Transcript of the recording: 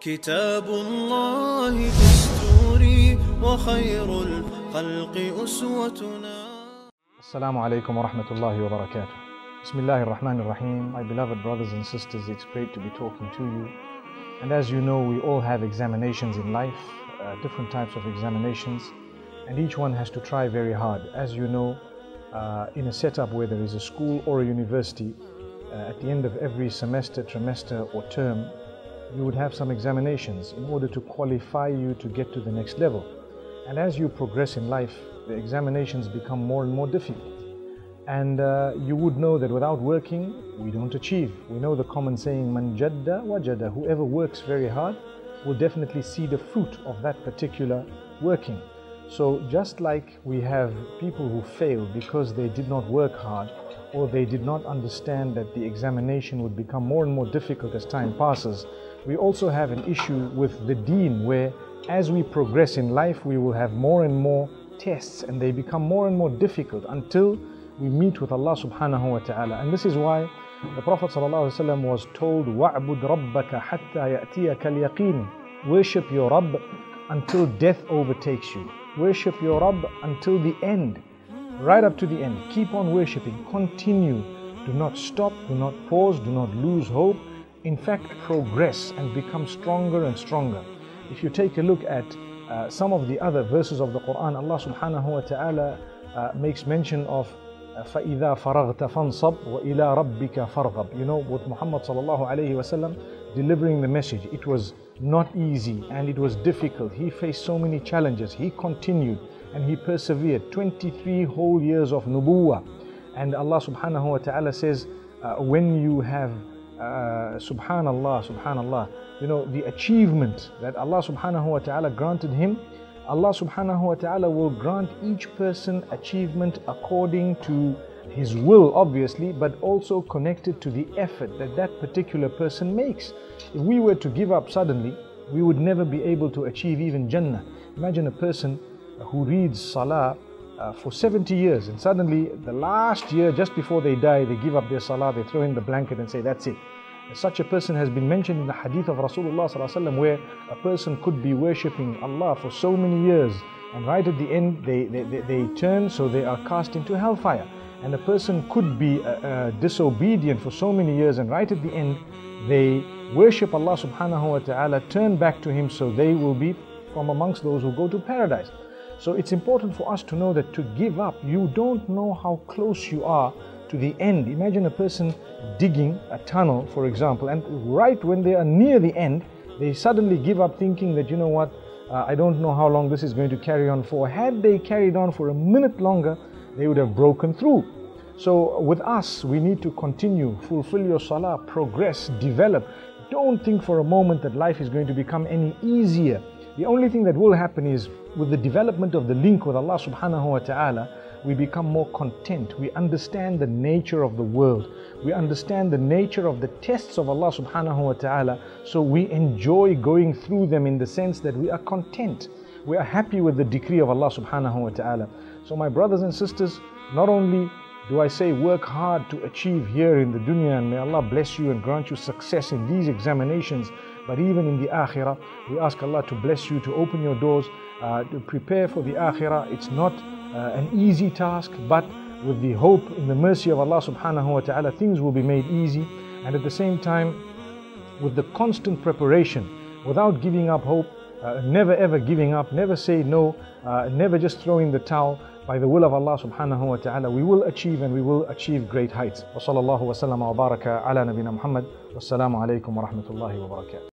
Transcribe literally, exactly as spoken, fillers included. كتاب الله دستوري وخير الخلق أسوتنا. السلام عليكم ورحمة الله وبركاته. بسم الله الرحمن الرحيم. My beloved brothers and sisters, it's great to be talking to you. And as you know, we all have examinations in life, uh, different types of examinations, and each one has to try very hard. As you know, uh, in a setup where there is a school or a university, uh, at the end of every semester, trimester or term, you would have some examinations in order to qualify you to get to the next level. And as you progress in life, the examinations become more and more difficult. And uh, you would know that without working, we don't achieve. We know the common saying, man jadda wajada, whoever works very hard will definitely see the fruit of that particular working. So just like we have people who fail because they did not work hard, or they did not understand that the examination would become more and more difficult as time passes, we also have an issue with the deen, where as we progress in life, we will have more and more tests, and they become more and more difficult until we meet with Allah subhanahu wa ta'ala. And this is why the Prophet sallallahu alayhi wa sallam was told, وَعْبُدْ رَبَّكَ حَتَّى يَأْتِيَكَ الْيَقِينِ. Worship your Rabb until death overtakes you. Worship your Rabb until the end, right up to the end. Keep on worshipping, continue. Do not stop, do not pause, do not lose hope. In fact, progress and become stronger and stronger. If you take a look at uh, some of the other verses of the Quran, Allah subhanahu wa ta'ala uh, makes mention of فَإِذَا فَرَغْتَ فَانْصَبْ وَإِلَىٰ رَبِّكَ فَارْغَبْ. You know, with Muhammad sallallahu alayhi wa sallam delivering the message, it was not easy and it was difficult. He faced so many challenges. He continued and he persevered. twenty-three whole years of nubuwwah. And Allah subhanahu wa ta'ala says, uh, when you have, uh, subhanallah, subhanallah, you know, the achievement that Allah subhanahu wa ta'ala granted him, Allah subhanahu wa ta'ala will grant each person achievement according to his will, obviously, but also connected to the effort that that particular person makes. If we were to give up suddenly, we would never be able to achieve even Jannah. Imagine a person who reads Salah uh, for seventy years, and suddenly the last year, just before they die, they give up their Salah, they throw in the blanket and say, that's it. Such a person has been mentioned in the hadith of Rasulullah sallallahu alayhi wa sallam, where a person could be worshipping Allah for so many years, and right at the end they, they, they, they turn, so they are cast into hellfire. And a person could be uh, uh, disobedient for so many years, and right at the end they worship Allah subhanahu wa ta'ala, turn back to Him, so they will be from amongst those who go to paradise. So it's important for us to know that to give up, you don't know how close you are to the end. Imagine a person digging a tunnel, for example, and right when they are near the end, they suddenly give up, thinking that, you know what, uh, I don't know how long this is going to carry on for. Had they carried on for a minute longer, they would have broken through. So with us, we need to continue, fulfill your salah, progress, develop. Don't think for a moment that life is going to become any easier. The only thing that will happen is, with the development of the link with Allah subhanahu wa ta'ala, we become more content. We understand the nature of the world. We understand the nature of the tests of Allah subhanahu wa ta'ala. So we enjoy going through them, in the sense that we are content. We are happy with the decree of Allah subhanahu wa ta'ala. So my brothers and sisters, not only do I say work hard to achieve here in the dunya, and may Allah bless you and grant you success in these examinations, but even in the akhirah, we ask Allah to bless you, to open your doors, uh, to prepare for the akhirah. It's not Uh, an easy task, but with the hope in the mercy of Allah subhanahu wa ta'ala, things will be made easy. And at the same time, with the constant preparation, without giving up hope, uh, never ever giving up, never say no, uh, never just throwing the towel, by the will of Allah subhanahu wa ta'ala, we will achieve, and we will achieve great heights. Wa sallallahu wa sallam wa baraka ala nabina Muhammad. Wassalamu alaikum wa rahmatullahi wa barakatuh.